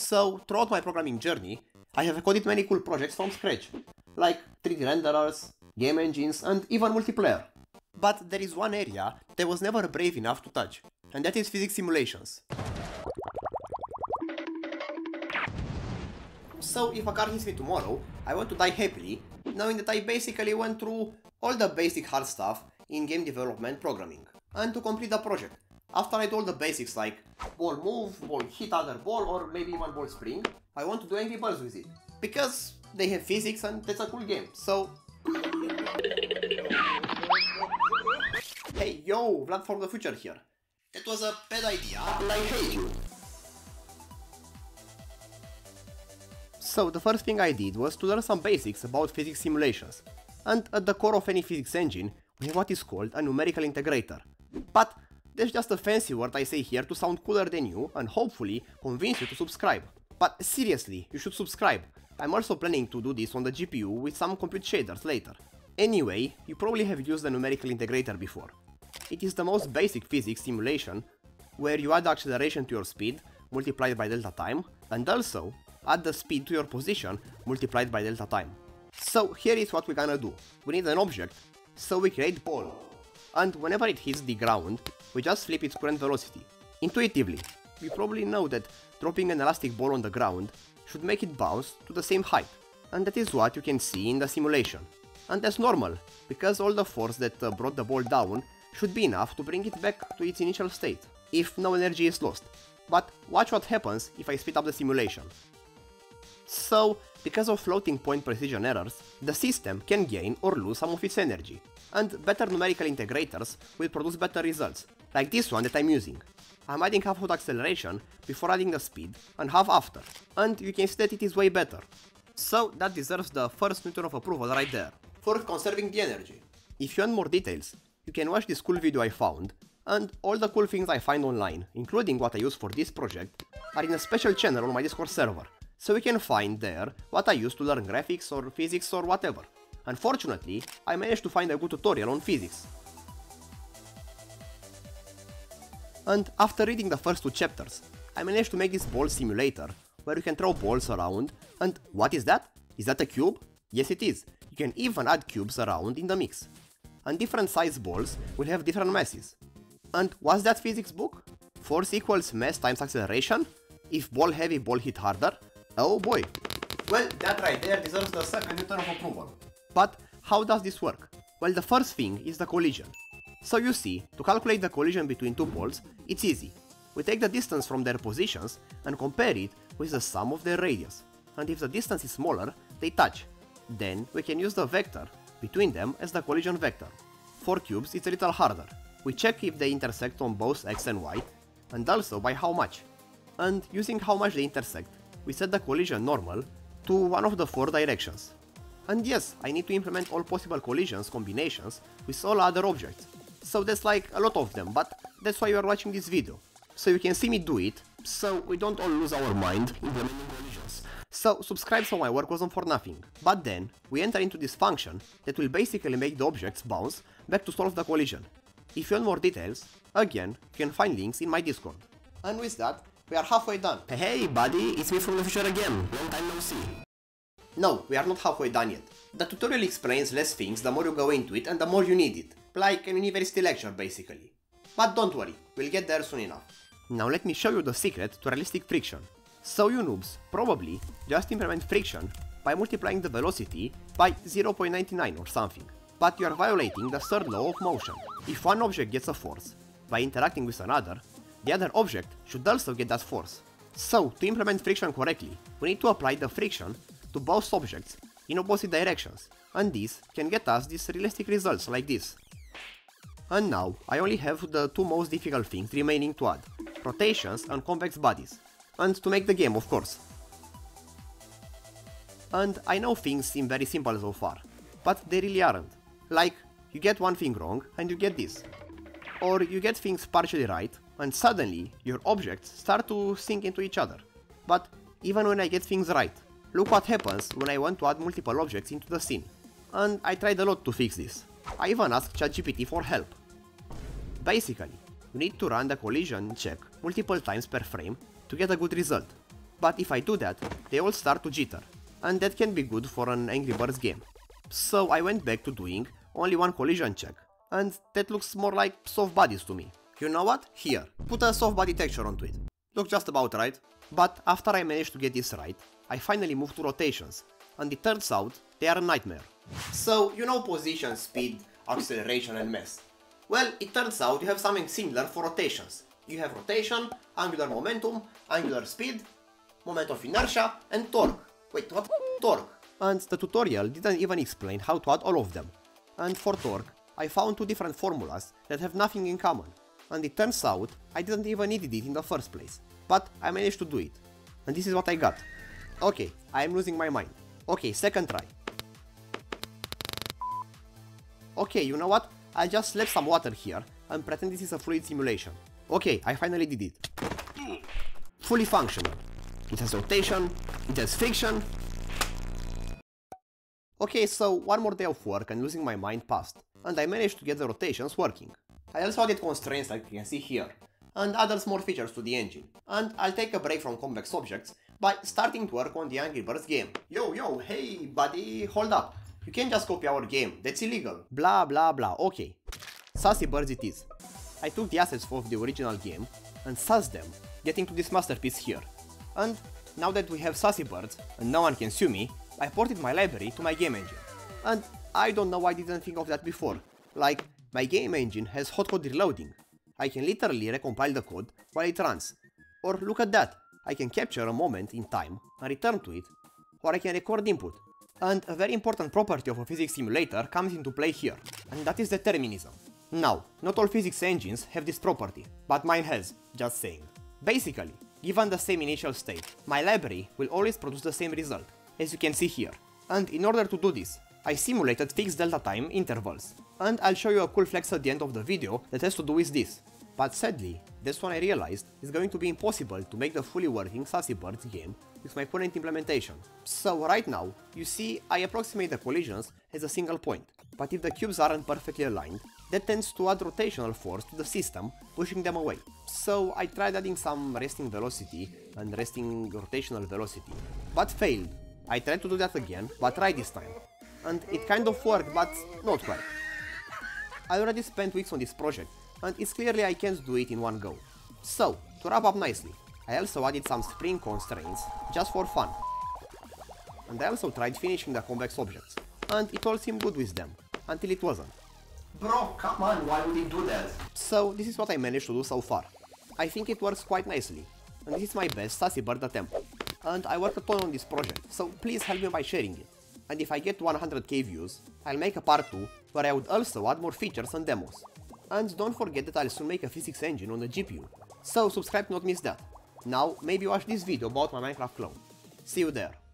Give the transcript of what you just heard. So, throughout my programming journey, I have coded many cool projects from scratch, like 3D renderers, game engines, and even multiplayer. But there is one area that was never brave enough to touch, and that is physics simulations. So, if a car hits me tomorrow, I want to die happily, knowing that I basically went through all the basic hard stuff in game development programming, and to complete the project. After I do all the basics like ball move, ball hit other ball, or maybe even ball spring, I want to do Angry Birds with it, because they have physics and that's a cool game, so... Hey yo, Vlad from the future here. That was a bad idea, and I hate you. So the first thing I did was to learn some basics about physics simulations, and at the core of any physics engine we have what is called a numerical integrator. But that's just a fancy word I say here to sound cooler than you and hopefully convince you to subscribe. But seriously, you should subscribe. I'm also planning to do this on the GPU with some compute shaders later. Anyway, you probably have used the numerical integrator before. It is the most basic physics simulation where you add the acceleration to your speed multiplied by delta time, and also add the speed to your position multiplied by delta time. So here is what we're gonna do. We need an object, so we create ball, and whenever it hits the ground, we just flip its current velocity. Intuitively, we probably know that dropping an elastic ball on the ground should make it bounce to the same height, and that is what you can see in the simulation. And that's normal, because all the force that brought the ball down should be enough to bring it back to its initial state, if no energy is lost. But watch what happens if I speed up the simulation. So, because of floating point precision errors, the system can gain or lose some of its energy, and better numerical integrators will produce better results, like this one that I'm using. I'm adding half of the acceleration before adding the speed, and half after, and you can see that it is way better. So that deserves the first Newton of approval right there, for conserving the energy. If you want more details, you can watch this cool video I found, and all the cool things I find online, including what I use for this project, are in a special channel on my Discord server. So you can find there what I use to learn graphics or physics or whatever. Unfortunately, I managed to find a good tutorial on physics. And after reading the first two chapters, I managed to make this ball simulator, where you can throw balls around, and what is that? Is that a cube? Yes it is, you can even add cubes around in the mix. And different size balls will have different masses. And what's that physics book? Force equals mass times acceleration? If ball heavy, ball hit harder? Oh boy! Well, that right there deserves the second Newton of approval. But how does this work? Well, the first thing is the collision. So you see, to calculate the collision between two balls, it's easy. We take the distance from their positions and compare it with the sum of their radius. And if the distance is smaller, they touch. Then we can use the vector between them as the collision vector. For cubes, it's a little harder. We check if they intersect on both x and y, and also by how much. And using how much they intersect, we set the collision normal to one of the four directions. And yes, I need to implement all possible collisions combinations with all other objects. So that's like a lot of them, but that's why you are watching this video. So you can see me do it, so we don't all lose our mind implementing collisions. So subscribe so my work wasn't for nothing. But then, we enter into this function that will basically make the objects bounce back to solve the collision. If you want more details, again, you can find links in my Discord. And with that, we are halfway done. Hey buddy, it's me from the future again, long time no see. No, we are not halfway done yet. The tutorial explains less things the more you go into it and the more you need it. Like an university lecture basically. But don't worry, we'll get there soon enough. Now let me show you the secret to realistic friction. So you noobs probably just implement friction by multiplying the velocity by 0.99 or something. But you are violating the third law of motion. If one object gets a force by interacting with another, the other object should also get that force. So, to implement friction correctly, we need to apply the friction to both objects in opposite directions, and this can get us these realistic results like this. And now, I only have the two most difficult things remaining to add, rotations and convex bodies, and to make the game of course. And I know things seem very simple so far, but they really aren't. Like, you get one thing wrong and you get this. Or you get things partially right, and suddenly your objects start to sink into each other. But even when I get things right, look what happens when I want to add multiple objects into the scene. And I tried a lot to fix this. I even asked ChatGPT for help. Basically, you need to run the collision check multiple times per frame to get a good result. but if I do that, they all start to jitter, and that can be good for an Angry Birds game. So I went back to doing only one collision check, and that looks more like soft bodies to me. You know what? Here, put a soft body texture onto it. Looks just about right. But after I managed to get this right, I finally moved to rotations, and it turns out they are a nightmare. So, you know position, speed, acceleration and mass. Well, it turns out you have something similar for rotations. You have rotation, angular momentum, angular speed, moment of inertia and torque. Wait, what? Torque. And the tutorial didn't even explain how to add all of them. And for torque, I found two different formulas that have nothing in common. And it turns out I didn't even need it in the first place. But I managed to do it. And this is what I got. Okay, I am losing my mind. Okay, second try. Okay, you know what? I just slap some water here and pretend this is a fluid simulation. Okay, I finally did it. Fully functional. It has rotation, it has friction. Okay, so one more day of work and losing my mind passed, and I managed to get the rotations working. I also added constraints like you can see here, and others more features to the engine. And I'll take a break from convex objects by starting to work on the Angry Birds game. Yo, hey buddy, hold up. You can't just copy our game, that's illegal. Blah blah blah, okay. Sassy Birds it is. I took the assets of the original game and sassed them, getting to this masterpiece here. And now that we have Sassy Birds and no one can sue me, I ported my library to my game engine. And I don't know why I didn't think of that before. Like, my game engine has hot-code reloading. I can literally recompile the code while it runs. Or look at that, I can capture a moment in time and return to it. Or I can record input. And a very important property of a physics simulator comes into play here, and that is determinism. Now, not all physics engines have this property, but mine has, just saying. Basically, given the same initial state, my library will always produce the same result, as you can see here. And in order to do this, I simulated fixed delta time intervals. And I'll show you a cool flex at the end of the video that has to do with this. But sadly, that's when I realized it's going to be impossible to make the fully working Sassy Birds game with my current implementation. So right now, you see, I approximate the collisions as a single point, but if the cubes aren't perfectly aligned, that tends to add rotational force to the system, pushing them away. So I tried adding some resting velocity and resting rotational velocity, but failed. I tried to do that again, but tried this time. And it kind of worked, but not quite. I already spent weeks on this project, and it's clearly I can't do it in one go. So, to wrap up nicely, I also added some spring constraints, just for fun. And I also tried finishing the convex objects, and it all seemed good with them, until it wasn't. Bro, come on, why would you do that? So, this is what I managed to do so far. I think it works quite nicely, and this is my best Sassy Bird attempt. And I worked a ton on this project, so please help me by sharing it. And if I get 100k views, I'll make a part 2 where I would also add more features and demos. And don't forget that I'll soon make a physics engine on the GPU, so subscribe to not miss that. Now, maybe watch this video about my Minecraft clone. See you there.